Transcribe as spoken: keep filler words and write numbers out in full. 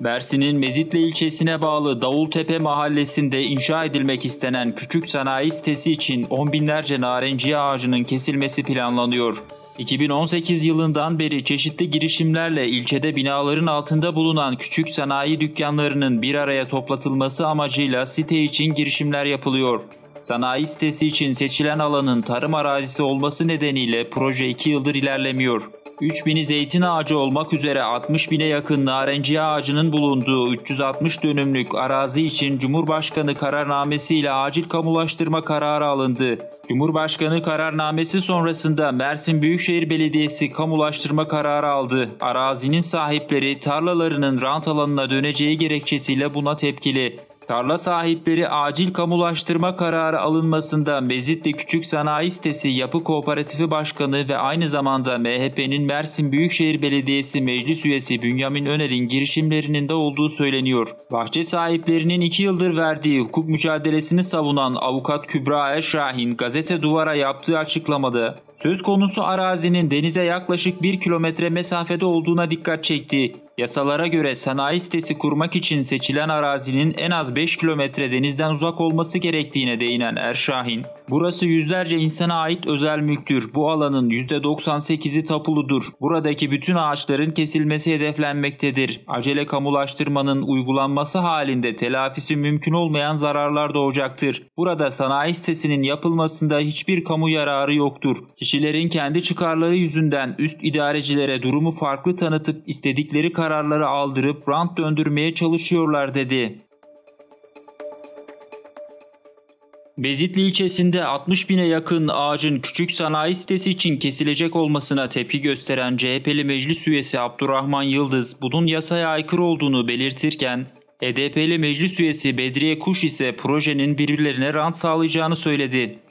Mersin'in Mezitli ilçesine bağlı Davultepe mahallesinde inşa edilmek istenen küçük sanayi sitesi için on binlerce narenciye ağacının kesilmesi planlanıyor. iki bin on sekiz yılından beri çeşitli girişimlerle ilçede binaların altında bulunan küçük sanayi dükkanlarının bir araya toplatılması amacıyla site için girişimler yapılıyor. Sanayi sitesi için seçilen alanın tarım arazisi olması nedeniyle proje iki yıldır ilerlemiyor. üç bini zeytin ağacı olmak üzere altmış bine yakın narenciye ağacının bulunduğu üç yüz altmış dönümlük arazi için Cumhurbaşkanı Kararnamesi ile acil kamulaştırma kararı alındı. Cumhurbaşkanı Kararnamesi sonrasında Mersin Büyükşehir Belediyesi kamulaştırma kararı aldı. Arazinin sahipleri tarlalarının rant alanına döneceği gerekçesiyle buna tepkili. Tarla sahipleri acil kamulaştırma kararı alınmasında Mezitli Küçük Sanayi Sitesi Yapı Kooperatifi Başkanı ve aynı zamanda M H P'nin Mersin Büyükşehir Belediyesi Meclis Üyesi Bünyamin Öner'in girişimlerinin de olduğu söyleniyor. Bahçe sahiplerinin iki yıldır verdiği hukuk mücadelesini savunan avukat Kübra Erşahin gazete Duvar'a yaptığı açıklamada söz konusu arazinin denize yaklaşık bir kilometre mesafede olduğuna dikkat çekti. Yasalara göre sanayi sitesi kurmak için seçilen arazinin en az beş kilometre denizden uzak olması gerektiğine değinen Erşahin, "Burası yüzlerce insana ait özel mülktür. Bu alanın yüzde doksan sekizi tapuludur. Buradaki bütün ağaçların kesilmesi hedeflenmektedir. Acele kamulaştırmanın uygulanması halinde telafisi mümkün olmayan zararlar doğacaktır. Burada sanayi sitesinin yapılmasında hiçbir kamu yararı yoktur. Kişilerin kendi çıkarları yüzünden üst idarecilere durumu farklı tanıtıp istedikleri kararları aldırıp rant döndürmeye çalışıyorlar," dedi. Mezitli ilçesinde altmış bine yakın ağacın küçük sanayi sitesi için kesilecek olmasına tepki gösteren C H P'li meclis üyesi Abdurrahman Yıldız bunun yasaya aykırı olduğunu belirtirken, H D P'li meclis üyesi Bedriye Kuş ise projenin birbirlerine rant sağlayacağını söyledi.